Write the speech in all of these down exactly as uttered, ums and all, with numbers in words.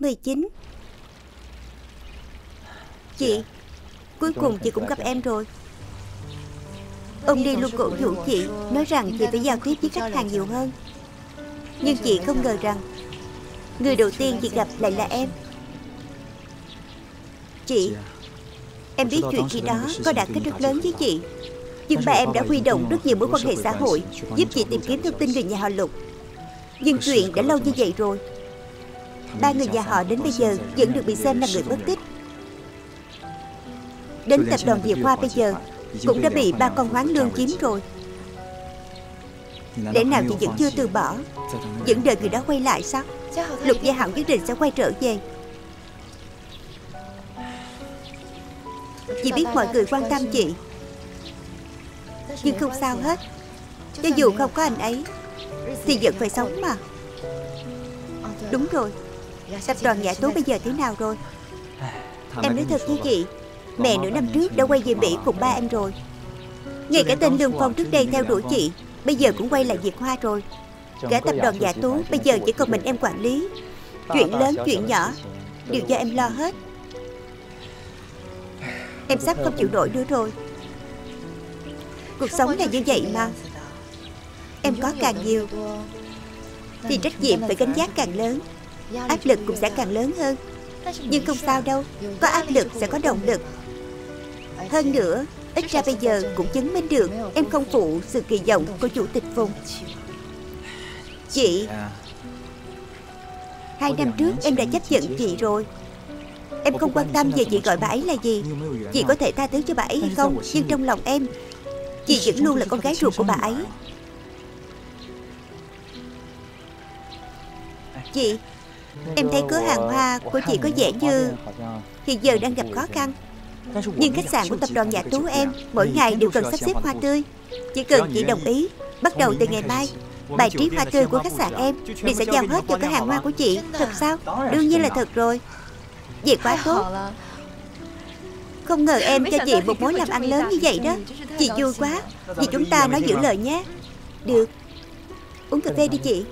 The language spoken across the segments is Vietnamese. mười chín. Chị, cuối cùng chị cũng gặp em rồi. Ông đi luôn cổ vũ chị, nói rằng chị phải giao tiếp với khách hàng nhiều hơn. Nhưng chị không ngờ rằng người đầu tiên chị gặp lại là em. Chị, em biết chuyện khi đó có đả kích rất lớn với chị, nhưng ba em đã huy động rất nhiều mối quan hệ xã hội giúp chị tìm kiếm thông tin về nhà họ Lục. Nhưng chuyện đã lâu như vậy rồi, ba người nhà họ đến bây giờ vẫn được bị xem là người mất tích. Đến tập đoàn Diệp Hoa bây giờ cũng đã bị ba con Hoán Lương chiếm rồi. Để nào chị vẫn chưa từ bỏ, vẫn đợi người đó quay lại sao? Lục Gia Hạo nhất định sẽ quay trở về. Chị biết mọi người quan tâm chị, nhưng không sao hết. Cho dù không có anh ấy thì vẫn phải sống mà. Đúng rồi, tập đoàn Giải Tố bây giờ thế nào rồi? Em nói thật với chị, mẹ nửa năm trước đã quay về Mỹ cùng ba em rồi. Ngay cả tên Lương Phong trước đây theo đuổi chị bây giờ cũng quay lại Việt Hoa rồi. Cả tập đoàn Giải Tố bây giờ chỉ còn mình em quản lý. Chuyện lớn chuyện nhỏ đều do em lo hết. Em sắp không chịu nổi nữa rồi. Cuộc sống là như vậy mà. Em có càng nhiều thì trách nhiệm phải gánh vác càng lớn, áp lực cũng sẽ càng lớn hơn. Nhưng không sao đâu, có áp lực sẽ có động lực. Hơn nữa, ít ra bây giờ cũng chứng minh được em không phụ sự kỳ vọng của chủ tịch vùng. Chị, hai năm trước em đã chấp nhận chị rồi. Em không quan tâm về chị gọi bà ấy là gì. Chị có thể tha thứ cho bà ấy hay không, nhưng trong lòng em, chị vẫn luôn là con gái ruột của bà ấy. Chị, em thấy cửa hàng hoa của chị có vẻ như hiện giờ đang gặp khó khăn. Nhưng khách sạn của tập đoàn Giải Tú em mỗi ngày đều cần sắp xếp hoa tươi. Chỉ cần chị đồng ý, bắt đầu từ ngày mai, bài trí hoa tươi của khách sạn em thì sẽ giao hết cho cửa hàng hoa của chị. Thật sao? Đương nhiên là thật rồi. Vậy quá tốt. Không ngờ em cho chị một mối làm ăn lớn như vậy đó. Chị vui quá. Vì chúng ta nói giữ lời nhé. Được. Uống cà phê đi chị.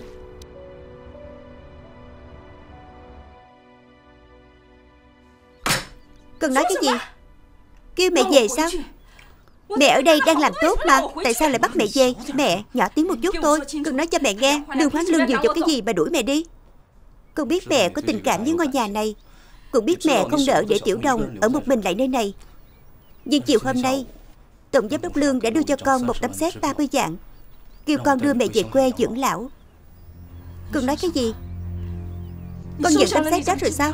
Cần nói cái gì? Kêu mẹ về sao? Mẹ ở đây đang làm tốt mà. Tại sao lại bắt mẹ về? Mẹ, nhỏ tiếng một chút thôi. Cần nói cho mẹ nghe. Lương Hoàng Lương vừa cho cái gì mà đuổi mẹ đi? Con biết mẹ có tình cảm với ngôi nhà này, cũng biết mẹ không đỡ để Tiểu Đồng ở một mình lại nơi này. Nhưng chiều hôm nay, Tổng giám đốc Lương đã đưa cho con một tấm séc ba mươi vạn, kêu con đưa mẹ về quê dưỡng lão. Con nói cái gì? Con nhận tấm séc đó rồi sao?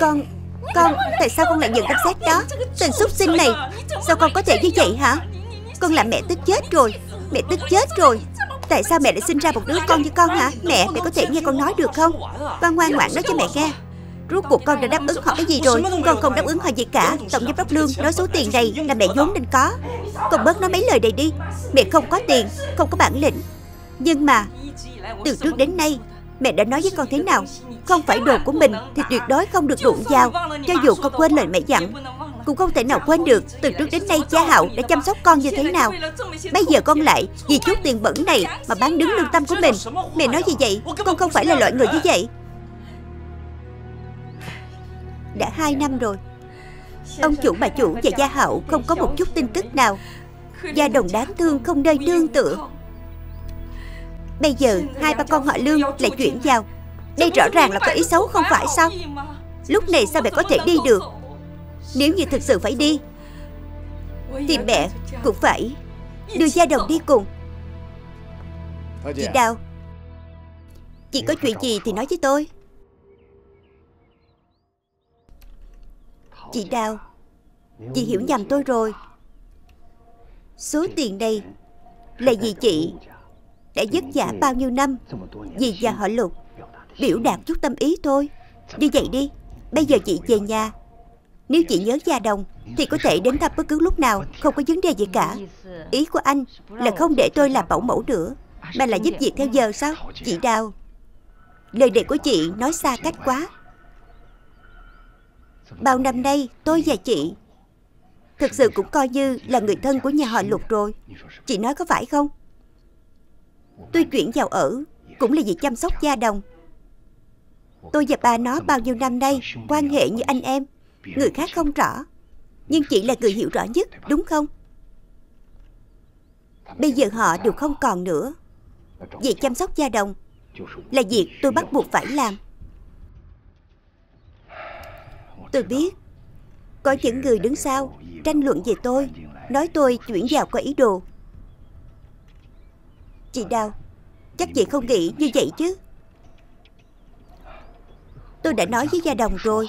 Con, con, tại sao con lại nhận tấm séc đó? Tên xúc sinh này, sao con có thể như vậy hả? Con làm mẹ tức chết rồi. Mẹ tức chết rồi. Tại sao mẹ lại sinh ra một đứa con như con hả? Mẹ, mẹ có thể nghe con nói được không? Con ngoan ngoãn nói cho mẹ nghe. Rốt cuộc con đã đáp ứng họ cái gì rồi? Con không đáp ứng họ gì cả. Tổng giám đốc Lương nói số tiền này là mẹ vốn nên có. Con bớt nói mấy lời này đi. Mẹ không có tiền, không có bản lĩnh. Nhưng mà từ trước đến nay mẹ đã nói với con thế nào? Không phải đồ của mình thì tuyệt đối không được đụng vào. Cho dù con quên lời mẹ dặn cũng không thể nào quên được. Từ trước đến nay cha Hạo đã chăm sóc con như thế nào. Bây giờ con lại vì chút tiền bẩn này mà bán đứng lương tâm của mình. Mẹ nói gì vậy? Con không phải là loại người như vậy. Đã hai năm rồi, ông chủ bà chủ và Gia Hạo không có một chút tin tức nào. Gia Đồng đáng thương không nơi nương tựa. Bây giờ hai ba con họ Lương lại chuyển vào. Đây rõ ràng là có ý xấu không phải sao? Lúc này sao mẹ có thể đi được? Nếu như thực sự phải đi thì mẹ cũng phải đưa Gia Đồng đi cùng. Chị Đào, chị có chuyện gì thì nói với tôi. Chị Đào, chị hiểu nhầm tôi rồi. Số tiền này là vì chị đã vất vả bao nhiêu năm vì nhà họ Lục, biểu đạt chút tâm ý thôi. Như vậy đi, bây giờ chị về nhà. Nếu chị nhớ Gia Đồng thì có thể đến thăm bất cứ lúc nào, không có vấn đề gì cả. Ý của anh là không để tôi làm bảo mẫu nữa, mà là giúp việc theo giờ sao? Chị Đào, lời đề của chị nói xa cách quá. Bao năm nay tôi và chị thực sự cũng coi như là người thân của nhà họ Lục rồi. Chị nói có phải không? Tôi chuyển vào ở cũng là vì chăm sóc Gia Đồng. Tôi và bà nó bao nhiêu năm nay quan hệ như anh em, người khác không rõ, nhưng chị là người hiểu rõ nhất, đúng không? Bây giờ họ đều không còn nữa. Việc chăm sóc Gia Đồng là việc tôi bắt buộc phải làm. Tôi biết có những người đứng sau tranh luận về tôi, nói tôi chuyển vào có ý đồ. Chị Đào, chắc chị không nghĩ như vậy chứ? Tôi đã nói với Gia Đồng rồi,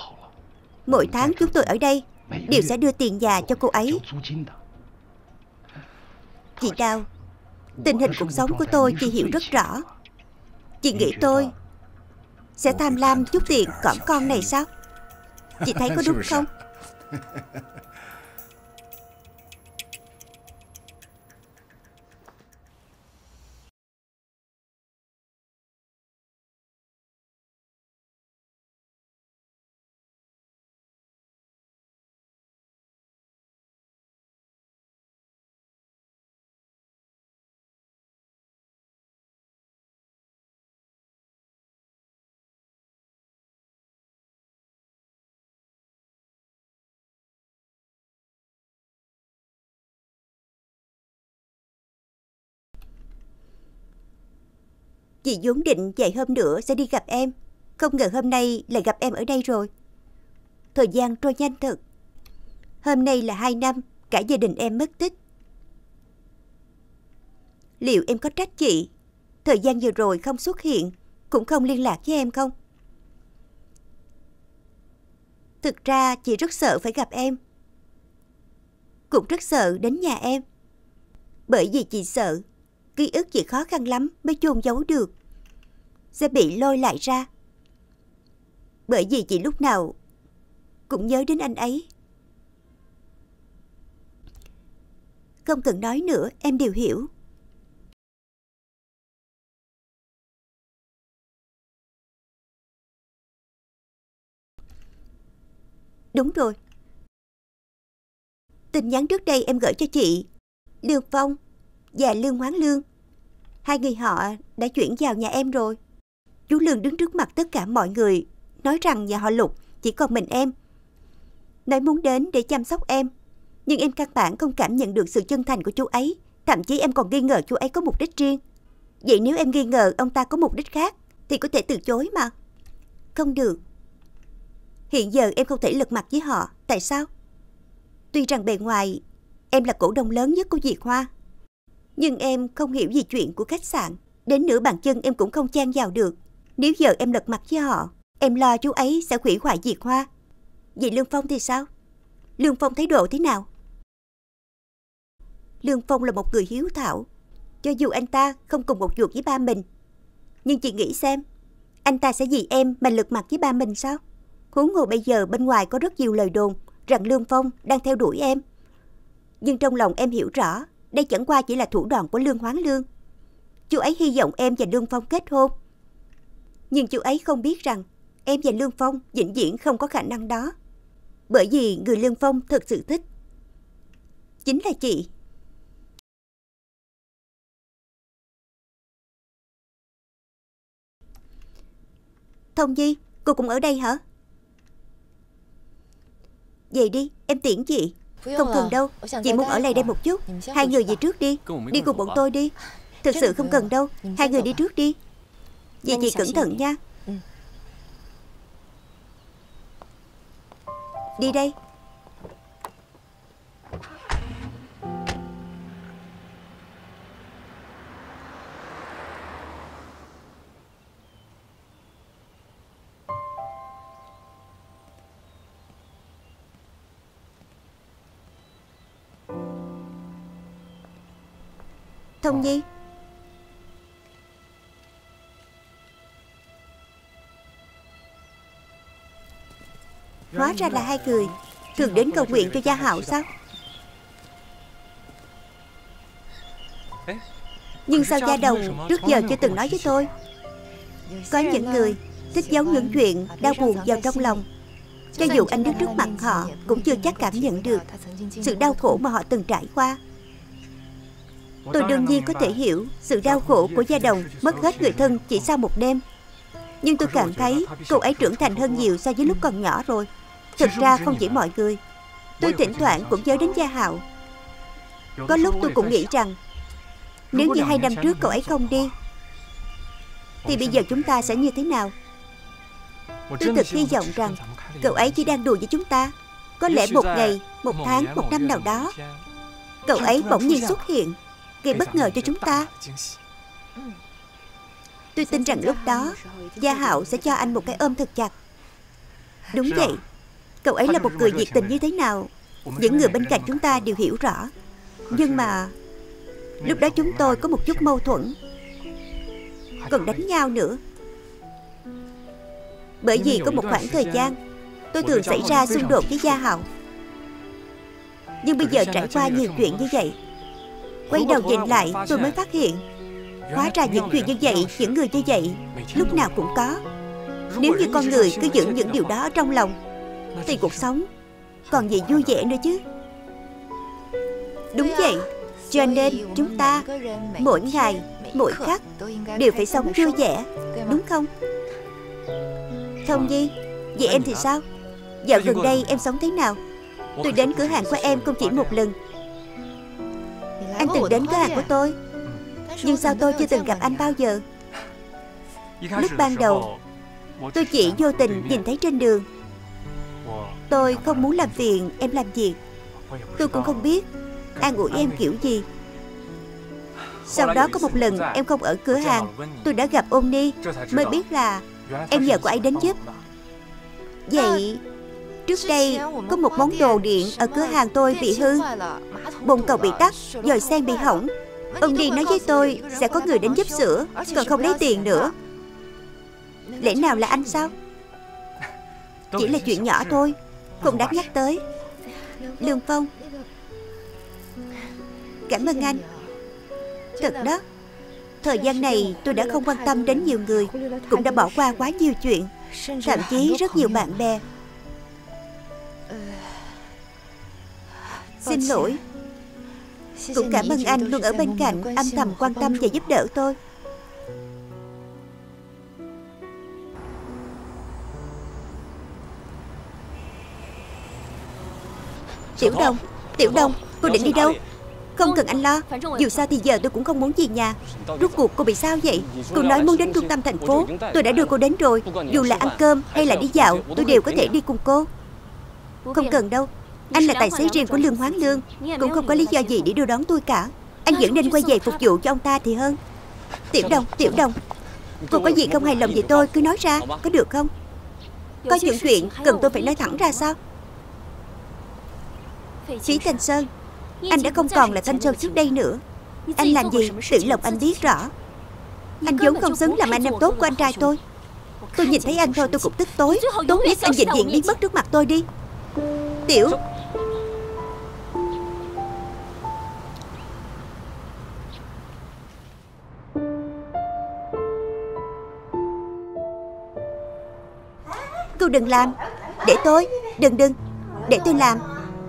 mỗi tháng chúng tôi ở đây đều sẽ đưa tiền nhà cho cô ấy. Chị Đào, tình hình cuộc sống của tôi chị hiểu rất rõ. Chị nghĩ tôi sẽ tham lam chút tiền cỏm con này sao? Chị thấy có đúng không? Chị vốn định vài hôm nữa sẽ đi gặp em, không ngờ hôm nay lại gặp em ở đây rồi. Thời gian trôi nhanh thật. Hôm nay là hai năm cả gia đình em mất tích. Liệu em có trách chị thời gian vừa rồi không xuất hiện, cũng không liên lạc với em không? Thực ra chị rất sợ phải gặp em, cũng rất sợ đến nhà em, bởi vì chị sợ ký ức chị khó khăn lắm mới chôn giấu được sẽ bị lôi lại ra. Bởi vì chị lúc nào cũng nhớ đến anh ấy. Không cần nói nữa, em đều hiểu. Đúng rồi, tin nhắn trước đây em gửi cho chị, Lương Phong và Lương Hoàng Lương, hai người họ đã chuyển vào nhà em rồi. Chú Lương đứng trước mặt tất cả mọi người, nói rằng nhà họ Lục chỉ còn mình em, nói muốn đến để chăm sóc em. Nhưng em căn bản không cảm nhận được sự chân thành của chú ấy. Thậm chí em còn nghi ngờ chú ấy có mục đích riêng. Vậy nếu em nghi ngờ ông ta có mục đích khác thì có thể từ chối mà. Không được. Hiện giờ em không thể lật mặt với họ. Tại sao? Tuy rằng bề ngoài em là cổ đông lớn nhất của Việt Hoa, nhưng em không hiểu gì chuyện của khách sạn. Đến nửa bàn chân em cũng không chen vào được. Nếu giờ em lật mặt với họ, em lo chú ấy sẽ hủy hoại Diệp Hoa. Vậy Lương Phong thì sao? Lương Phong thái độ thế nào? Lương Phong là một người hiếu thảo. Cho dù anh ta không cùng một ruột với ba mình, nhưng chị nghĩ xem, anh ta sẽ vì em mà lật mặt với ba mình sao? Huống hồ bây giờ bên ngoài có rất nhiều lời đồn rằng Lương Phong đang theo đuổi em. Nhưng trong lòng em hiểu rõ, đây chẳng qua chỉ là thủ đoạn của Lương Hoàng Lương. Chú ấy hy vọng em và Lương Phong kết hôn, nhưng chú ấy không biết rằng em và Lương Phong vĩnh viễn không có khả năng đó. Bởi vì người Lương Phong thật sự thích chính là chị. Thông Nhi, cô cũng ở đây hả? Về đi, em tiễn chị. Không cần đâu, chị muốn ở lại đây một chút. Hai người về trước đi, đi cùng bọn tôi đi. Thực sự không cần đâu, hai người đi trước đi. Vậy chị cẩn thận nha. Đi đây. Thông Nhi, hóa ra là hai người thường đến cầu nguyện cho Gia Hạo sao? Nhưng sao Gia Đồng trước giờ chưa từng nói với tôi? Có những người thích giấu những chuyện đau buồn vào trong lòng, cho dù anh đứng trước mặt họ cũng chưa chắc cảm nhận được sự đau khổ mà họ từng trải qua. Tôi đương nhiên có thể hiểu sự đau khổ của Gia Đồng mất hết người thân chỉ sau một đêm. Nhưng tôi cảm thấy cô ấy trưởng thành hơn nhiều so với lúc còn nhỏ rồi. Thực ra không chỉ mọi người, tôi thỉnh thoảng cũng nhớ đến Gia Hạo. Có lúc tôi cũng nghĩ rằng nếu như hai năm trước cậu ấy không đi thì bây giờ chúng ta sẽ như thế nào. Tôi thực hy vọng rằng cậu ấy chỉ đang đùa với chúng ta. Có lẽ một ngày, một tháng, một năm nào đó, cậu ấy bỗng nhiên xuất hiện, gây bất ngờ cho chúng ta. Tôi tin rằng lúc đó Gia Hạo sẽ cho anh một cái ôm thật chặt. Đúng vậy, cậu ấy là một người nhiệt tình như thế nào, những người bên cạnh chúng ta đều hiểu rõ. Nhưng mà lúc đó chúng tôi có một chút mâu thuẫn, còn đánh nhau nữa. Bởi vì có một khoảng thời gian tôi thường xảy ra xung đột với Gia Hạo. Nhưng bây giờ trải qua nhiều chuyện như vậy, quay đầu nhìn lại tôi mới phát hiện, hóa ra những chuyện như vậy, những người như vậy lúc nào cũng có. Nếu như con người cứ giữ những điều đó trong lòng thì cuộc sống còn gì vui vẻ nữa chứ. Đúng vậy, cho nên chúng ta mỗi ngày, mỗi khắc đều phải sống vui vẻ, đúng không? Thông Nhi, vậy em thì sao? Dạo gần đây em sống thế nào? Tôi đến cửa hàng của em không chỉ một lần. Anh từng đến cửa hàng của tôi, nhưng sao tôi chưa từng gặp anh bao giờ? Lúc ban đầu tôi chỉ vô tình nhìn thấy trên đường. Tôi không muốn làm phiền em làm việc, tôi cũng không biết an ủi em kiểu gì. Sau đó có một lần em không ở cửa hàng, tôi đã gặp Ôn Đi, mới biết là em nhờ cô ấy đến giúp. Vậy trước đây có một món đồ điện ở cửa hàng tôi bị hư, bồn cầu bị tắc, dòi sen bị hỏng. Ôn Đi nói với tôi sẽ có người đến giúp sửa, còn không lấy tiền nữa. Lẽ nào là anh sao? Chỉ là chuyện nhỏ thôi, không đáng nhắc tới. Lương Phong, cảm ơn anh. Thật đó, thời gian này tôi đã không quan tâm đến nhiều người, cũng đã bỏ qua quá nhiều chuyện, thậm chí rất nhiều bạn bè. Xin lỗi. Cũng cảm ơn anh luôn ở bên cạnh, âm thầm quan tâm và giúp đỡ tôi. Tiểu Đồng, Tiểu Đồng, cô định đi đâu? Không cần anh lo, dù sao thì giờ tôi cũng không muốn về nhà. Rốt cuộc cô bị sao vậy? Cô nói muốn đến trung tâm thành phố, tôi đã đưa cô đến rồi. Dù là ăn cơm hay là đi dạo, tôi đều có thể đi cùng cô. Không cần đâu, anh là tài xế riêng của Lương Hoàng Lương, cũng không có lý do gì để đưa đón tôi cả. Anh vẫn nên quay về phục vụ cho ông ta thì hơn. Tiểu Đồng, Tiểu Đồng, cô có gì không hài lòng về tôi cứ nói ra, có được không? Có những chuyện cần tôi phải nói thẳng ra sao? Phí Thanh Sơn, anh đã không còn là Thanh Sơn trước đây nữa. Anh làm gì tự lòng anh biết rõ. Anh vốn không xứng làm anh em tốt của anh trai tôi. Tôi nhìn thấy anh thôi tôi cũng tức tối. Tốt nhất anh vĩnh viễn biến mất trước mặt tôi đi. Tiểu cô đừng làm. Để tôi. Đừng đừng. Để tôi làm.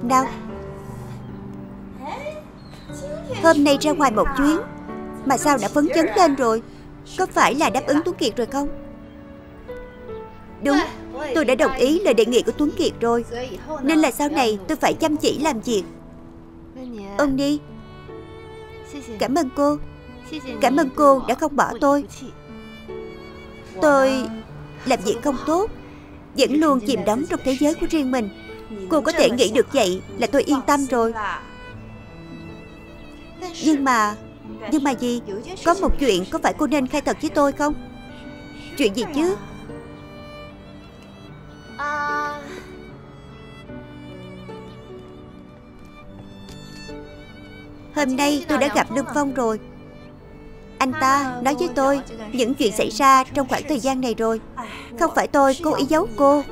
Nào. Hôm nay ra ngoài một chuyến mà sao đã phấn chấn lên rồi? Có phải là đáp ứng Tuấn Kiệt rồi không? Đúng, tôi đã đồng ý lời đề nghị của Tuấn Kiệt rồi, nên là sau này tôi phải chăm chỉ làm việc. Ôn Đi, cảm ơn cô. Cảm ơn cô đã không bỏ tôi. Tôi làm việc không tốt, vẫn luôn chìm đắm trong thế giới của riêng mình. Cô có thể nghĩ được vậy là tôi yên tâm rồi. Nhưng mà, nhưng mà gì? Có một chuyện có phải cô nên khai thật với tôi không? Chuyện gì chứ? Hôm nay tôi đã gặp Lương Phong rồi. Anh ta nói với tôi những chuyện xảy ra trong khoảng thời gian này rồi. Không phải tôi cố ý giấu cô,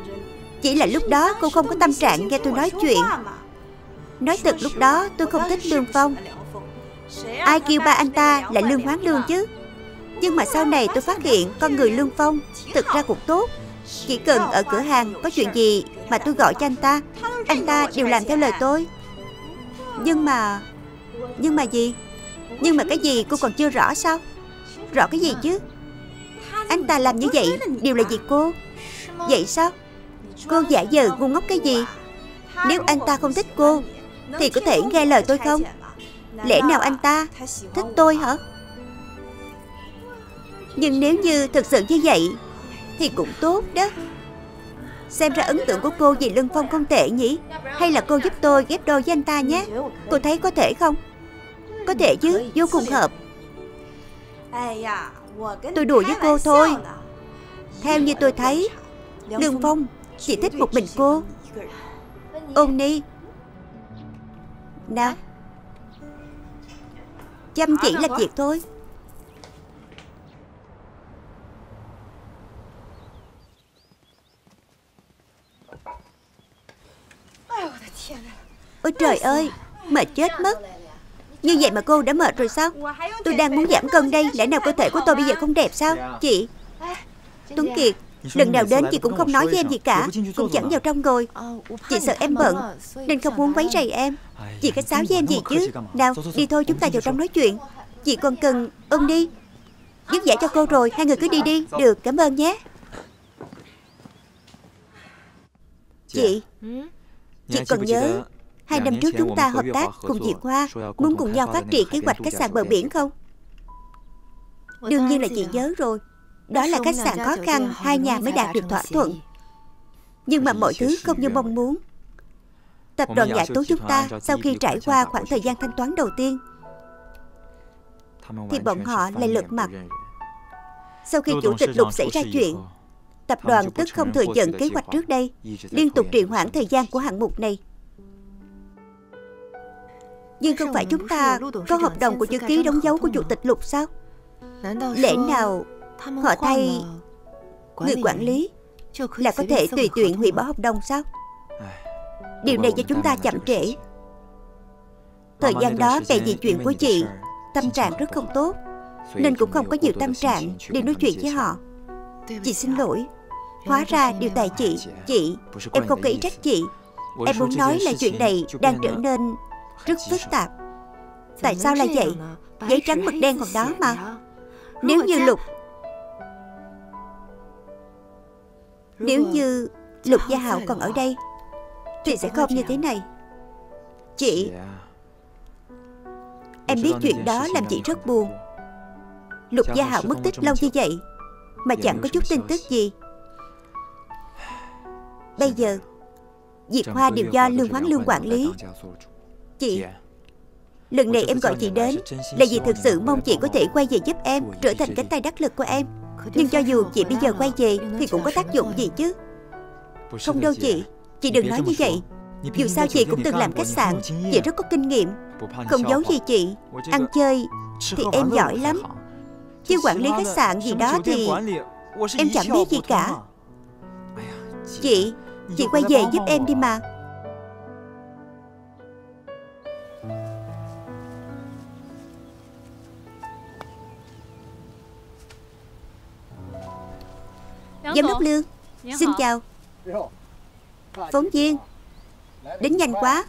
chỉ là lúc đó cô không có tâm trạng nghe tôi nói chuyện. Nói thật lúc đó tôi không thích Lương Phong. Ai kêu ba anh ta là Lương Hoán Lương chứ? Nhưng mà sau này tôi phát hiện con người Lương Phong thực ra cũng tốt. Chỉ cần ở cửa hàng có chuyện gì mà tôi gọi cho anh ta, anh ta đều làm theo lời tôi. Nhưng mà, nhưng mà gì? Nhưng mà cái gì cô còn chưa rõ sao? Rõ cái gì chứ? Anh ta làm như vậy đều là vì cô. Vậy sao? Cô giả vờ ngu ngốc cái gì? Nếu anh ta không thích cô thì có thể nghe lời tôi không? Lẽ nào anh ta thích tôi hả? Nhưng nếu như thực sự như vậy thì cũng tốt đó. Xem ra ấn tượng của cô về Lương Phong không tệ nhỉ? Hay là cô giúp tôi ghép đôi với anh ta nhé? Cô thấy có thể không? Có thể chứ, vô cùng hợp. Tôi đùa với cô thôi. Theo như tôi thấy, Lương Phong chỉ thích một mình cô. Ôn Đi, nào, chăm chỉ làm việc thôi. Ôi trời ơi, mệt chết mất. Như vậy mà cô đã mệt rồi sao? Tôi đang muốn giảm cân đây. Lẽ nào cơ thể của tôi bây giờ không đẹp sao? Chị Tuấn Kiệt, lần nào đến chị cũng không nói với em gì cả, cũng chẳng vào trong rồi. Chị sợ em bận nên không muốn váy rầy em. Chị khách sáo với em gì chứ? Nào, đi thôi, chúng ta vào trong nói chuyện. Chị còn cần Ôn Đi giúp giải cho cô rồi. Hai người cứ đi đi. Được, cảm ơn nhé. Chị Chị còn nhớ Hai năm trước chúng ta hợp tác cùng Diệp Hoa, muốn cùng nhau phát triển kế hoạch khách sạn bờ biển không? Đương nhiên là chị nhớ rồi. Đó là khách sạn khó khăn, hai nhà mới đạt được thỏa thuận. Nhưng mà mọi thứ không như mong muốn. Tập đoàn giải tố chúng ta sau khi trải qua khoảng thời gian thanh toán đầu tiên thì bọn họ lại lật mặt. Sau khi chủ tịch Lục xảy ra chuyện, tập đoàn tức không thừa nhận kế hoạch trước đây, liên tục trì hoãn thời gian của hạng mục này. Nhưng không phải chúng ta có hợp đồng của chữ ký đóng dấu của chủ tịch Lục sao? Lẽ nào họ thay người quản lý là có thể tùy tiện hủy bỏ hợp đồng sao? Điều này cho chúng ta chậm trễ. Thời gian đó về vì chuyện của chị, tâm trạng rất không tốt, nên cũng không có nhiều tâm trạng để nói chuyện với họ. Chị xin lỗi. Hóa ra điều tại chị. Chị, em không có ý trách chị. Em muốn nói là chuyện này đang trở nên rất phức tạp. Tại sao lại vậy? Giấy trắng mực đen còn đó mà. Nếu như Lục Nếu như Lục Gia Hạo còn ở đây thì sẽ không như thế này. Chị, em biết chuyện đó làm chị rất buồn. Lục Gia Hạo mất tích lâu như vậy mà chẳng có chút tin tức gì. Bây giờ Diệp Hoa đều do Lương Hoàng Lương quản lý. Chị, lần này em gọi chị đến là vì thực sự mong chị có thể quay về giúp em, trở thành cánh tay đắc lực của em. Nhưng cho dù chị bây giờ quay về thì cũng có tác dụng gì chứ? Không đâu chị, chị đừng nói như vậy. Dù sao chị cũng từng làm khách sạn, chị rất có kinh nghiệm. Không giấu gì chị, ăn chơi thì em giỏi lắm, chứ quản lý khách sạn gì đó thì em chẳng biết gì cả. Chị, chị quay về giúp em đi mà. Giám đốc Lương, xin chào. Phóng viên, đến nhanh quá.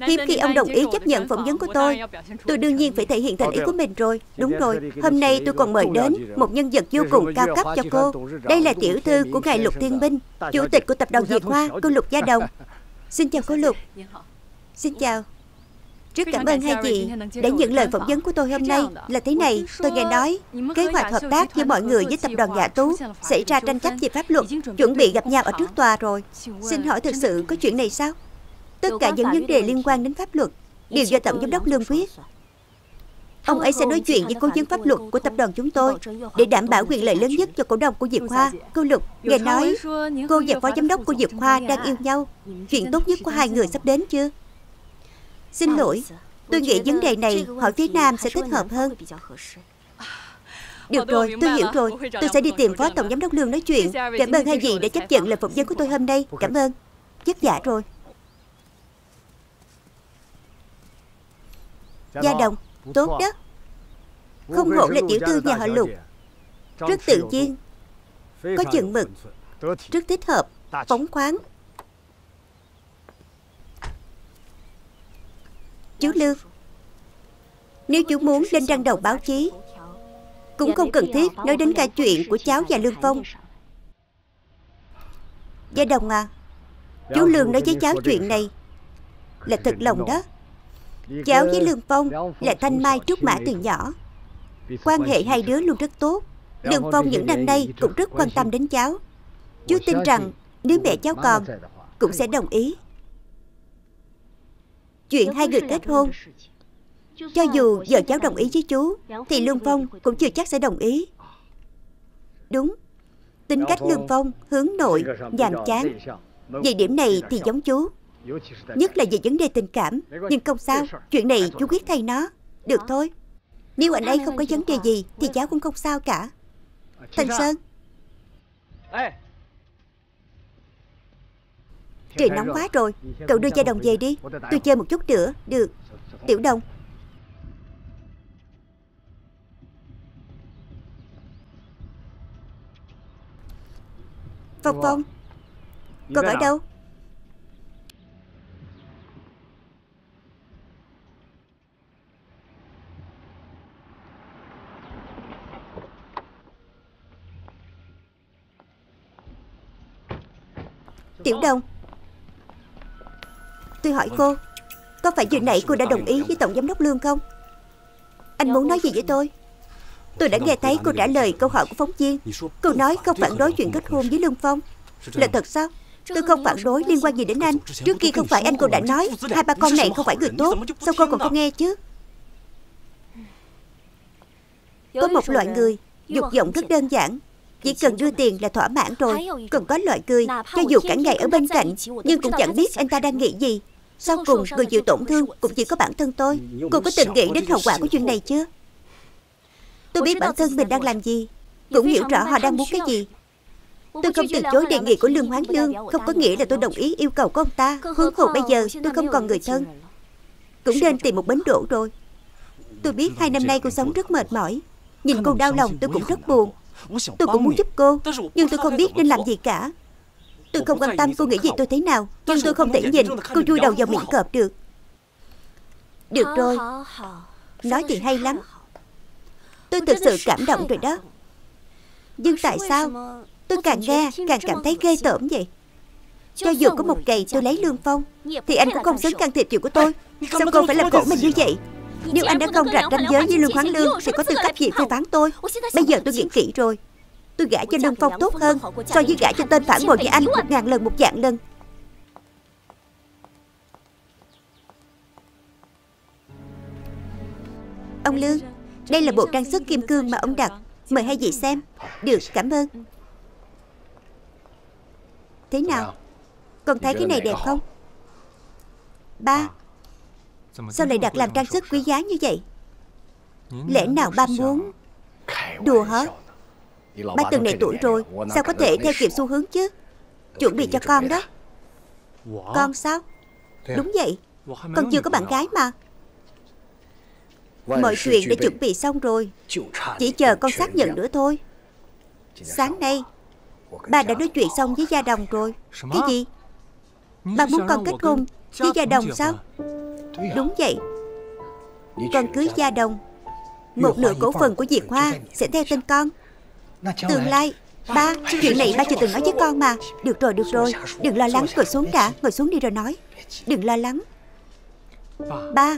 Hiếm khi ông đồng ý chấp nhận phỏng vấn của tôi, tôi đương nhiên phải thể hiện thành ý của mình rồi. Đúng rồi, hôm nay tôi còn mời đến một nhân vật vô cùng cao cấp cho cô. Đây là tiểu thư của ngài Lục Thiên Minh, chủ tịch của tập đoàn Việt Hoa, cô Lục Gia Đồng. Xin chào cô Lục. Xin chào. Rất cảm ơn hai chị đã nhận lời phỏng vấn của tôi hôm nay. Là thế này, tôi nghe nói kế hoạch hợp tác với mọi người với tập đoàn Dạ Tú xảy ra tranh chấp về pháp luật, chuẩn bị gặp nhau ở trước tòa rồi. Xin hỏi thực sự có chuyện này sao? Tất cả những vấn đề liên quan đến pháp luật đều do tổng giám đốc Lương quyết. Ông ấy sẽ nói chuyện với cố vấn pháp luật của tập đoàn chúng tôi để đảm bảo quyền lợi lớn nhất cho cổ đông của Diệp Hoa. Cô Lục, nghe nói cô và phó giám đốc của Diệp Hoa đang yêu nhau. Chuyện tốt nhất của hai người sắp đến chưa? Xin lỗi, tôi nghĩ vấn đề này hỏi phía Nam sẽ thích hợp hơn. Được rồi, tôi hiểu rồi. Tôi sẽ đi tìm phó tổng giám đốc Lương nói chuyện. Cảm ơn hai vị đã chấp nhận lời phỏng vấn của tôi hôm nay. Cảm ơn. Vất vả rồi. Gia Đồng, tốt đó. Không hổ là tiểu thư nhà họ Lục, rất tự nhiên, có chừng mực, rất thích hợp, phóng khoáng. Chú Lương, Nếu chú muốn lên trang đầu báo chí, cũng không cần thiết nói đến cả chuyện của cháu và Lương Phong. Gia Đồng à, chú Lương nói với cháu chuyện này là thật lòng đó. Cháu với Lương Phong là thanh mai trúc mã từ nhỏ, quan hệ hai đứa luôn rất tốt. Lương Phong những năm nay cũng rất quan tâm đến cháu. Chú tin rằng nếu mẹ cháu còn cũng sẽ đồng ý. Chuyện hai người kết hôn, cho dù vợ cháu đồng ý với chú thì Lương Phong cũng chưa chắc sẽ đồng ý. Đúng, tính cách Lương Phong hướng nội, nhàm chán. Về điểm này thì giống chú, nhất là về vấn đề tình cảm. Nhưng không sao, chuyện này chú quyết thay nó. Được thôi, nếu anh ấy không có vấn đề gì thì cháu cũng không sao cả. Thanh Sơn, trời nóng quá rồi, cậu đưa Gia Đồng về đi, tôi chơi một chút nữa. Được. Tiểu Đồng, Phong Phong, con ở đâu? Tiểu Đồng, tôi hỏi cô, có phải vừa nãy cô đã đồng ý với Tổng Giám đốc Lương không? Anh muốn nói gì với tôi? Tôi đã nghe thấy cô trả lời câu hỏi của phóng viên. Cô nói không phản đối chuyện kết hôn với Lương Phong. Là thật sao? Tôi không phản đối, liên quan gì đến anh? Trước khi không phải anh cô đã nói hai ba con này không phải người tốt, sao cô còn không nghe chứ? Có một loại người dục vọng rất đơn giản, chỉ cần đưa tiền là thỏa mãn rồi. Còn có loại người, cho dù cả ngày ở bên cạnh nhưng cũng chẳng biết anh ta đang nghĩ gì. Sau cùng người chịu tổn thương cũng chỉ có bản thân tôi. Cô có từng nghĩ đến hậu quả của chuyện này chưa? Tôi biết bản thân mình đang làm gì, cũng hiểu rõ họ đang muốn cái gì. Tôi không từ chối đề nghị của Lương Hoàng Lương không có nghĩa là tôi đồng ý yêu cầu của ông ta. Huống hồ bây giờ tôi không còn người thân, cũng nên tìm một bến đỗ rồi. Tôi biết hai năm nay cô sống rất mệt mỏi, nhìn cô đau lòng tôi cũng rất buồn. Tôi cũng muốn giúp cô, nhưng tôi không biết nên làm gì cả. Tôi không quan tâm cô nghĩ gì tôi thế nào, nhưng tôi không thể nhìn cô chui đầu vào miệng cọp được. Được rồi, nói thì hay lắm, tôi thực sự cảm động rồi đó. Nhưng tại sao tôi càng nghe càng cảm thấy ghê tởm vậy? Cho dù có một ngày tôi lấy Lương Phong thì anh cũng không xứng can thiệp chuyện của tôi. Sao cô phải làm khổ mình như vậy? Nếu anh đã không rạch ranh giới với Lương Hoàng Lương thì có tư cách gì phê phán tôi? Bây giờ tôi nghĩ kỹ rồi, tôi gả cho Lương Phong tốt hơn so với gả cho tên phản bội như anh một ngàn lần một vạn lần. Ông Lương, đây là bộ trang sức kim cương mà ông đặt, mời hai vị xem. Được, cảm ơn. Thế nào, con thấy cái này đẹp không? Ba, sao lại đặt làm trang sức quý giá như vậy? Lẽ nào ba muốn đùa hả? Ba từng này tuổi rồi, sao có thể theo kịp xu hướng chứ? Chuẩn bị cho con đó. Con sao? Đúng vậy, con chưa có bạn gái mà. Mọi chuyện đã chuẩn bị xong rồi, chỉ chờ con xác nhận nữa thôi. Sáng nay bà đã nói chuyện xong với Gia Đồng rồi. Cái gì? Bà muốn con kết hôn với Gia Đồng sao? Đúng vậy, con cưới Gia Đồng, một nửa cổ phần của Diệp Hoa sẽ theo tên con. Tương lai, ba, chuyện này ba chưa từng nói với con mà. Được rồi, được rồi, đừng lo lắng, ngồi xuống cả, ngồi xuống đi rồi nói. Đừng lo lắng. Ba,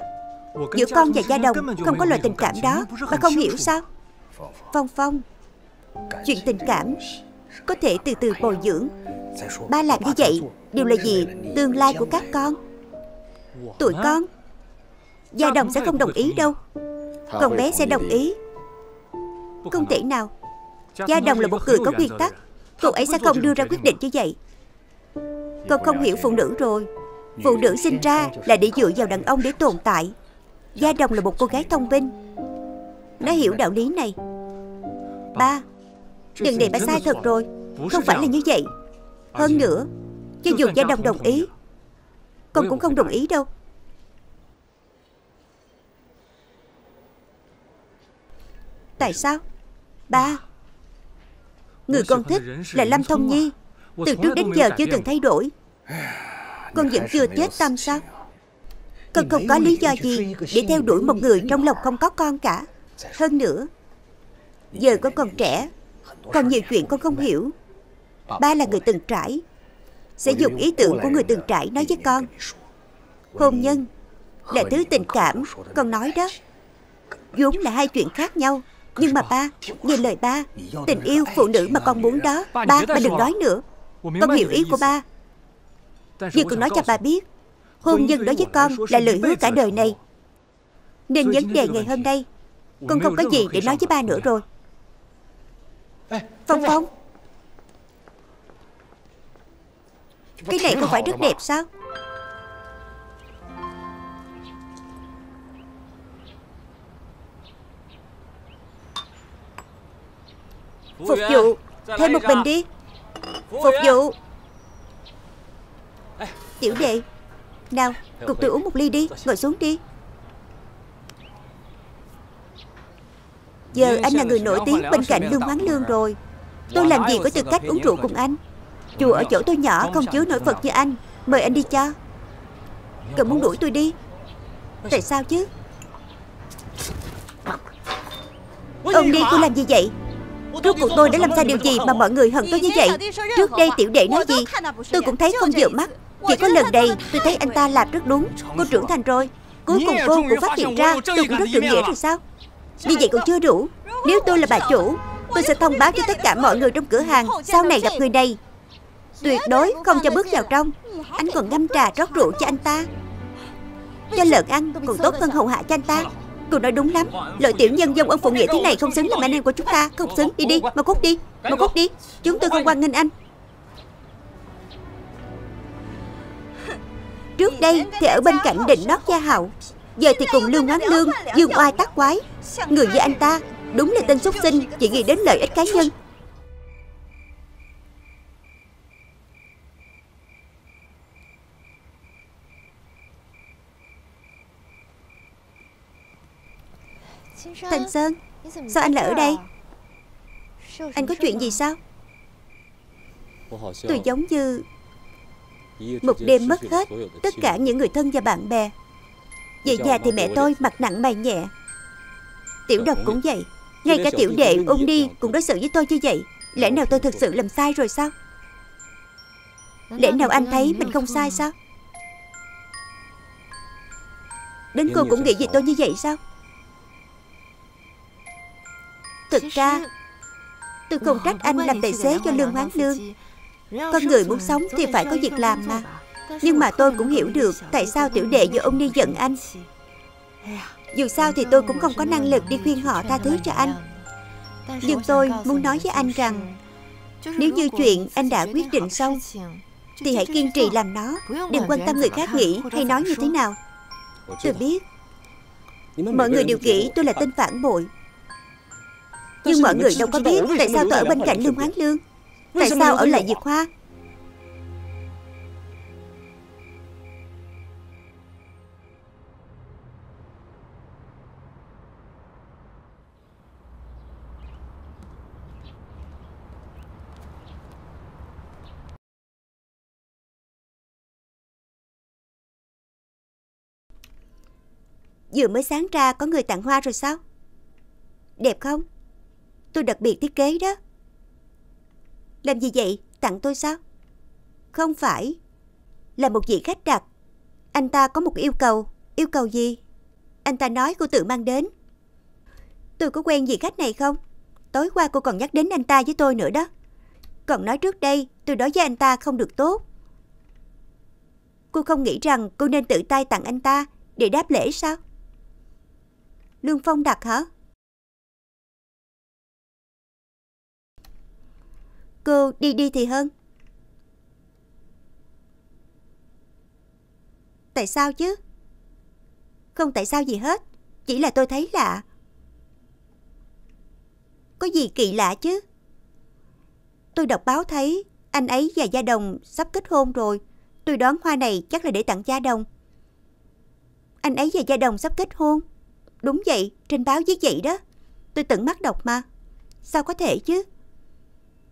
giữa con và Gia Đồng không có loại tình cảm đó, ba không hiểu sao? Phong Phong, chuyện tình cảm có thể từ từ bồi dưỡng. Ba làm như vậy đều là vì tương lai của các con. Tụi con, Gia Đồng sẽ không đồng ý đâu, còn bé sẽ đồng ý. Không thể nào. Gia Đồng là một người có nguyên tắc, cô ấy sẽ không đưa ra quyết định như vậy. Con không hiểu phụ nữ rồi. Phụ nữ sinh ra là để dựa vào đàn ông để tồn tại. Gia Đồng là một cô gái thông minh, nó hiểu đạo lý này. Ba, lần này ba sai thật rồi, không phải là như vậy. Hơn nữa, cho dù Gia Đồng đồng ý, con cũng không đồng ý đâu. Tại sao? Ba, người con thích là Lâm Thông Nhi, từ trước đến giờ chưa từng thay đổi. Con vẫn chưa chết tâm sao? Con không có lý do gì để theo đuổi một người trong lòng không có con cả. Hơn nữa, giờ con còn trẻ, còn nhiều chuyện con không hiểu. Ba là người từng trải, sẽ dùng ý tưởng của người từng trải nói với con. Hôn nhân là thứ tình cảm, con nói đó, vốn là hai chuyện khác nhau. Nhưng mà ba, nghe lời ba, tình yêu phụ nữ mà con muốn đó, ba, ba đừng nói nữa. Con hiểu ý của ba. Nhưng con nói cho ba biết, hôn nhân đối với con là lời hứa cả đời này. Nên vấn đề ngày hôm nay, con không có gì để nói với ba nữa rồi. Phong Phong, cái này không phải rất đẹp sao? Phục vụ, thêm một bình đi. Phục vụ. Tiểu đệ, nào, cùng tôi uống một ly đi. Ngồi xuống đi. Giờ anh là người nổi tiếng bên cạnh Lương Hoàng Lương rồi. Tôi làm gì có tư cách uống rượu cùng anh. Chùa ở chỗ tôi nhỏ, không chứa nổi Phật như anh. Mời anh đi cho. Cần muốn đuổi tôi đi. Tại sao chứ? Ông đi, tôi làm gì vậy? Rốt cuộc tôi đã làm sai điều gì mà mọi người hận tôi như vậy? Trước đây tiểu đệ nói gì tôi cũng thấy không vừa mắt. Chỉ có lần đây tôi thấy anh ta làm rất đúng. Cô trưởng thành rồi. Cuối cùng cô cũng phát hiện ra tôi cũng rất trưởng nghĩa rồi sao? Như vậy còn chưa đủ. Nếu tôi là bà chủ, tôi sẽ thông báo cho tất cả mọi người trong cửa hàng, sau này gặp người này tuyệt đối không cho bước vào trong. Anh còn ngâm trà rót rượu cho anh ta, cho lợn ăn còn tốt hơn hầu hạ cho anh ta. Cô nói đúng lắm. Loại tiểu nhân dông ân phụ nghĩa thế này không xứng làm anh em của chúng ta. Không xứng. Đi đi, mau cút đi. Mau cút đi. Chúng tôi không hoan nghênh anh. Trước đây thì ở bên cạnh định nót Gia Hạo, giờ thì cùng Lương Hoàng Lương dương oai tác quái. Người với anh ta đúng là tên xúc sinh, chỉ nghĩ đến lợi ích cá nhân. Thanh Sơn, sao anh lại ở đây? Anh có chuyện gì sao? Tôi giống như một đêm mất hết tất cả những người thân và bạn bè. Về nhà thì mẹ tôi mặt nặng mày nhẹ. Tiểu Độc cũng vậy. Ngay cả tiểu đệ Ôn Đi cũng đối xử với tôi như vậy. Lẽ nào tôi thực sự làm sai rồi sao? Lẽ nào anh thấy mình không sai sao? Đến cô cũng nghĩ về tôi như vậy sao? Thực ra tôi không trách anh làm tài xế cho Lương Hoàng Lương. Con người muốn sống thì phải có việc làm mà. Nhưng mà tôi cũng hiểu được tại sao tiểu đệ và Ôn Đi giận anh. Dù sao thì tôi cũng không có năng lực đi khuyên họ tha thứ cho anh. Nhưng tôi muốn nói với anh rằng, nếu như chuyện anh đã quyết định xong thì hãy kiên trì làm nó. Đừng quan tâm người khác nghĩ hay nói như thế nào. Tôi biết mọi người đều nghĩ tôi là tên phản bội. Nhưng mọi người đâu có biết tại sao tôi ở bên cạnh Lương Hoàng Lương, tại sao ở lại Diệp Hoa. Vừa mới sáng ra có người tặng hoa rồi sao? Đẹp không? Tôi đặc biệt thiết kế đó. Làm gì vậy? Tặng tôi sao? Không phải, là một vị khách đặt. Anh ta có một yêu cầu. Yêu cầu gì? Anh ta nói cô tự mang đến. Tôi có quen vị khách này không? Tối qua cô còn nhắc đến anh ta với tôi nữa đó. Còn nói trước đây tôi đối với anh ta không được tốt. Cô không nghĩ rằng cô nên tự tay tặng anh ta để đáp lễ sao? Lương Phong đặt hả? Cô đi đi thì hơn. Tại sao chứ? Không tại sao gì hết. Chỉ là tôi thấy lạ. Có gì kỳ lạ chứ? Tôi đọc báo thấy anh ấy và Gia Đồng sắp kết hôn rồi. Tôi đoán hoa này chắc là để tặng Gia Đồng. Anh ấy và Gia Đồng sắp kết hôn. Đúng vậy, trên báo viết vậy đó. Tôi tận mắt đọc mà. Sao có thể chứ?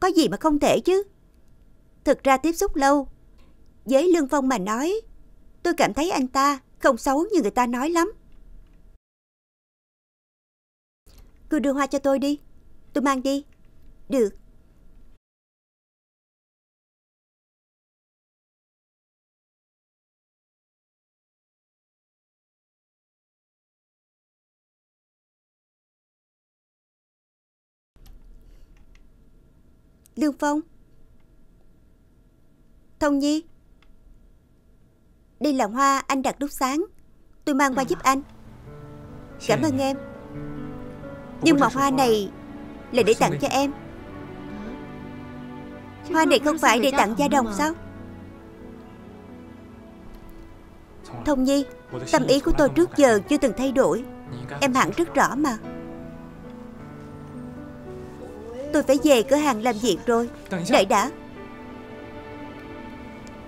Có gì mà không thể chứ? Thực ra tiếp xúc lâu, với Lương Phong mà nói, tôi cảm thấy anh ta không xấu như người ta nói lắm. Cứ đưa hoa cho tôi đi, tôi mang đi. Được. Lương Phong, Thông Nhi, đây là hoa anh đặt lúc sáng, tôi mang qua giúp anh. Cảm ơn em. Nhưng mà hoa này là để tặng cho em. Hoa này không phải để tặng Gia Đồng sao? Thông Nhi, tâm ý của tôi trước giờ chưa từng thay đổi, em hẳn rất rõ mà. Tôi phải về cửa hàng làm việc rồi. Đợi đã.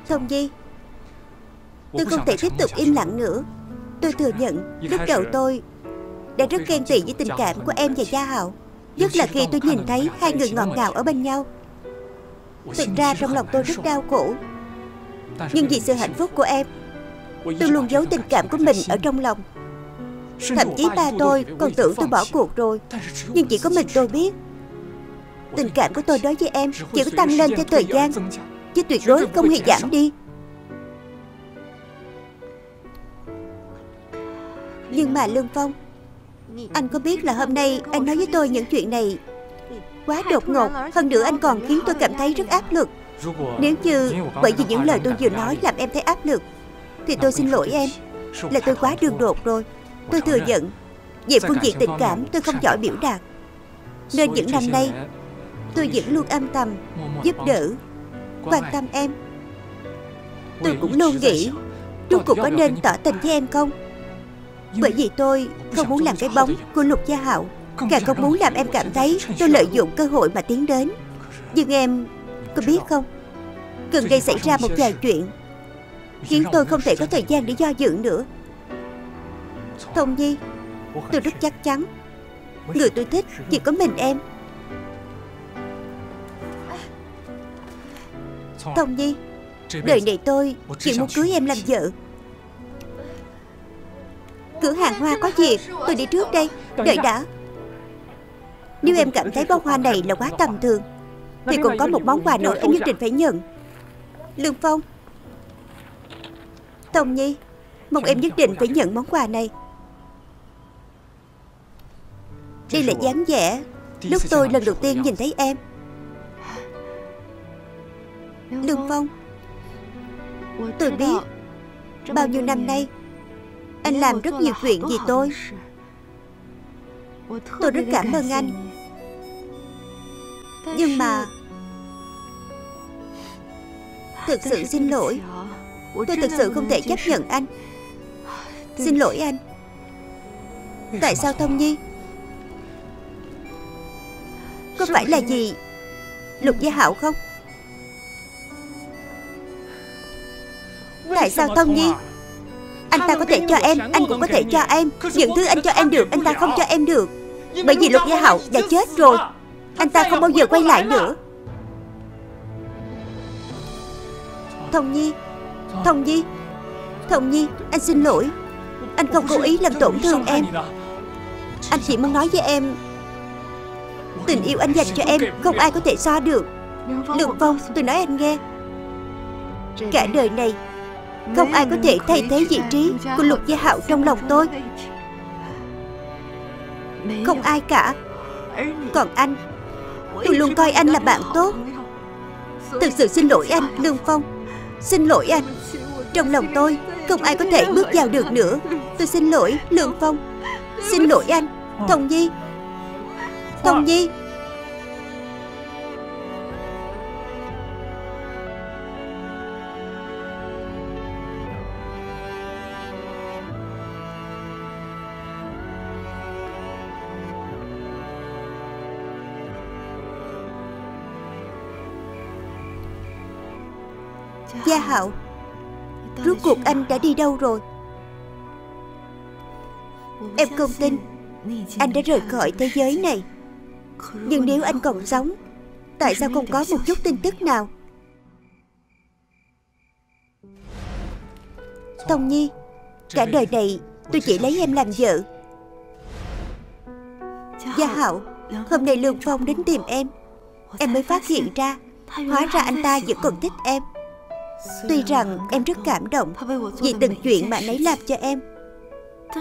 Thông Nhi, tôi không thể tiếp tục im lặng nữa. Tôi thừa nhận lúc đầu tôi đã rất ghen tị với tình cảm của em và Gia Hạo, nhất là khi tôi nhìn thấy hai người ngọt ngào ở bên nhau. Thực ra trong lòng tôi rất đau khổ, nhưng vì sự hạnh phúc của em, tôi luôn giấu tình cảm của mình ở trong lòng. Thậm chí ba tôi còn tưởng tôi bỏ cuộc rồi, nhưng chỉ có mình tôi biết. Tình cảm của tôi đối với em chỉ có tăng lên theo thời gian, chứ tuyệt đối không hề giảm đi. Nhưng mà Lương Phong, anh có biết là hôm nay anh nói với tôi những chuyện này quá đột ngột, hơn nữa anh còn khiến tôi cảm thấy rất áp lực. Nếu như bởi vì những lời tôi vừa nói làm em thấy áp lực, thì tôi xin lỗi em, là tôi quá đường đột rồi. Tôi thừa nhận, về phương diện tình cảm tôi không giỏi biểu đạt, nên những năm nay tôi vẫn luôn âm thầm giúp đỡ, quan tâm em. Tôi cũng luôn nghĩ rốt cuộc có nên tỏ tình với em không, bởi vì tôi không muốn làm cái bóng của Lục Gia Hạo, càng không muốn làm em cảm thấy tôi lợi dụng cơ hội mà tiến đến. Nhưng em có biết không, gần đây xảy ra một vài chuyện khiến tôi không thể có thời gian để do dự nữa. Thông Nhi, tôi rất chắc chắn người tôi thích chỉ có mình em. Thông Nhi, đời này tôi chỉ muốn cưới em làm vợ. Cửa hàng hoa có việc, tôi đi trước đây. Đợi đã. Nếu em cảm thấy bó hoa này là quá tầm thường, thì còn có một món quà nữa em nhất định phải nhận. Lương Phong, Thông Nhi, mong em nhất định phải nhận món quà này. Đây là dáng vẻ lúc tôi lần đầu tiên nhìn thấy em. Lương Phong, tôi biết bao nhiêu năm nay anh làm rất nhiều chuyện vì tôi. Tôi rất cảm ơn anh. Nhưng mà thực sự xin lỗi, tôi thực sự không thể chấp nhận anh. Xin lỗi anh. Tại sao Thông Nhi? Có phải là gì Lục Gia Hạo không? Tại sao Thông Nhi? Anh ta có thể cho em, anh cũng có thể cho em. Những thứ anh cho em được, anh ta không cho em được. Bởi vì Lục Gia Hạo đã chết rồi, anh ta không bao giờ quay lại nữa. Thông Nhi, Thông Nhi, Thông Nhi, anh xin lỗi. Anh không cố ý làm tổn thương em. Anh chỉ muốn nói với em, tình yêu anh dành cho em không ai có thể so được. Lương Phong, tôi nói anh nghe, cả đời này không ai có thể thay thế vị trí của Lục Gia Hạo trong lòng tôi. Không ai cả. Còn anh, tôi luôn coi anh là bạn tốt. Thực sự xin lỗi anh, Lương Phong. Xin lỗi anh. Trong lòng tôi không ai có thể bước vào được nữa. Tôi xin lỗi Lương Phong. Xin lỗi anh. Thông Nhi, Thông Nhi. Gia Hạo, rốt cuộc anh đã đi đâu rồi? Em không tin anh đã rời khỏi thế giới này. Nhưng nếu anh còn sống, tại sao không có một chút tin tức nào? Thông Nhi, Cả đời này tôi chỉ lấy em làm vợ. Gia Hạo, hôm nay Lương Phong đến tìm em, em mới phát hiện ra, hóa ra anh ta vẫn còn thích em. Tuy rằng em rất cảm động vì từng chuyện mà anh ấy làm cho em,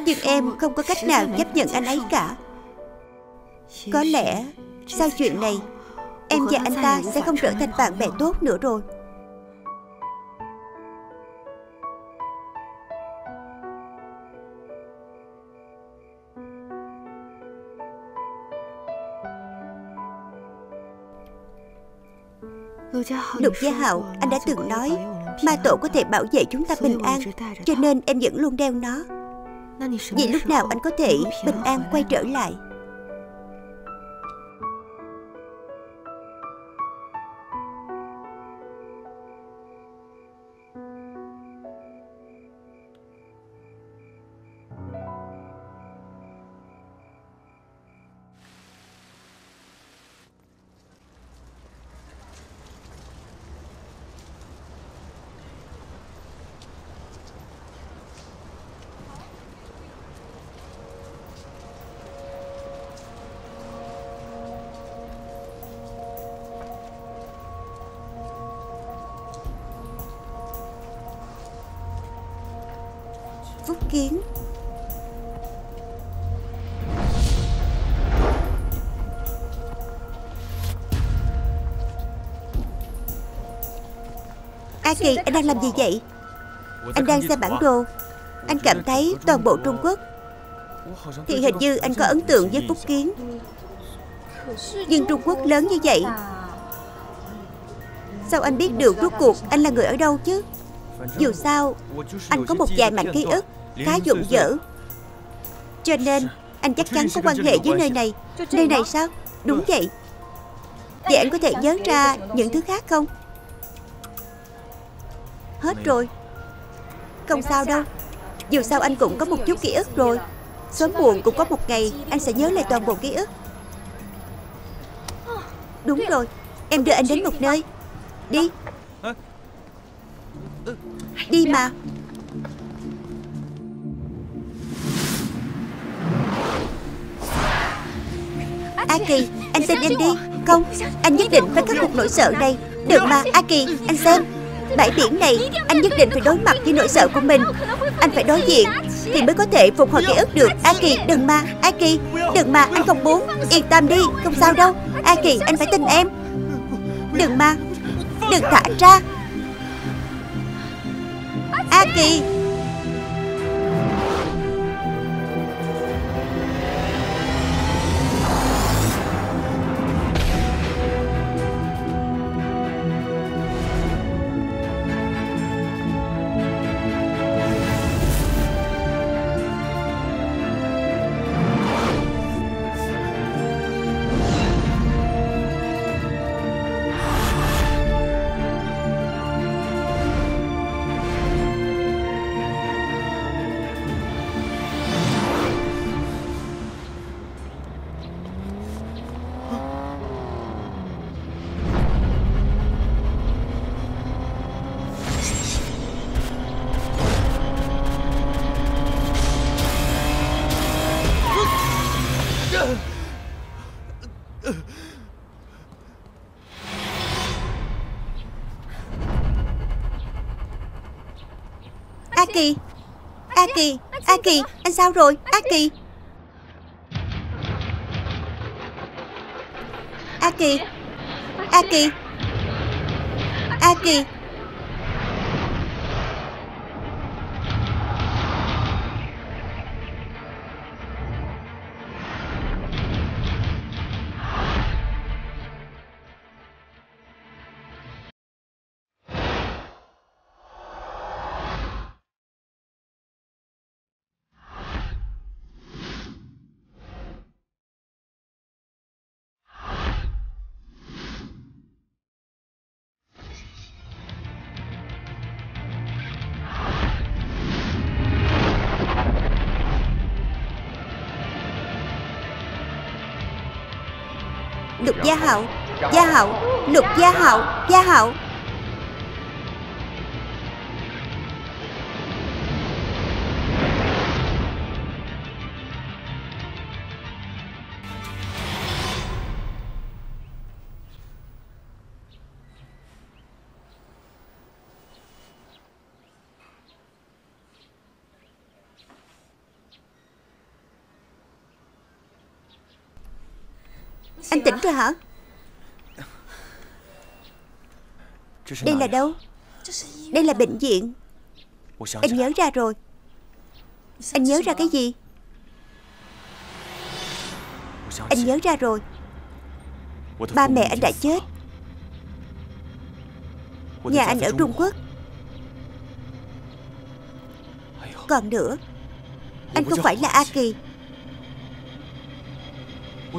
nhưng em không có cách nào chấp nhận anh ấy cả. Có lẽ sau chuyện này, em và anh ta sẽ không trở thành bạn bè tốt nữa rồi. Lục Gia Hạo, anh đã từng nói ma tổ có thể bảo vệ chúng ta bình an, cho nên em vẫn luôn đeo nó. Vì lúc nào anh có thể bình an quay trở lại. Kiến A Kỳ, anh đang làm gì vậy? Anh đang xem bản đồ. Anh cảm thấy toàn bộ Trung Quốc. Thì hình như anh có ấn tượng với Phúc Kiến. Nhưng Trung Quốc lớn như vậy, sao anh biết được rốt cuộc anh là người ở đâu chứ? Dù sao, anh có một vài mảnh ký ức khá vụng vỡ, cho nên anh chắc chắn có quan hệ với nơi này. Nơi này sao? Đúng vậy. Vậy anh có thể nhớ ra những thứ khác không? Hết rồi. Không sao đâu. Dù sao anh cũng có một chút ký ức rồi. Sớm muộn cũng có một ngày anh sẽ nhớ lại toàn bộ ký ức. Đúng rồi. Em đưa anh đến một nơi. Đi. Đi mà. A Kỳ, anh tin em đi. Không, anh nhất định phải khắc phục nỗi sợ này. Được mà, A Kỳ, anh xem. Bãi biển này, anh nhất định phải đối mặt với nỗi sợ của mình. Anh phải đối diện thì mới có thể phục hồi ký ức được. A Kỳ, đừng mà, A Kỳ, đừng mà, anh không muốn. Yên tâm đi, không sao đâu. A Kỳ, anh phải tin em. Đừng mà, đừng thả anh ra. A Kỳ. A Kỳ, A Kỳ, A Kỳ, anh sao rồi? A Kỳ, A Kỳ, A Kỳ, A Kỳ. Lục Gia Hạo, Gia Hạo, Lục Gia Hạo, Gia Hạo. Anh tỉnh rồi hả? Đây là đâu? Đây là bệnh viện. Anh nhớ ra rồi. Anh nhớ ra cái gì? Anh nhớ ra rồi. Ba mẹ anh đã chết. Nhà anh ở Trung Quốc. Còn nữa, anh không phải là A Kỳ.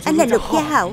Anh là Lục Gia Hạo.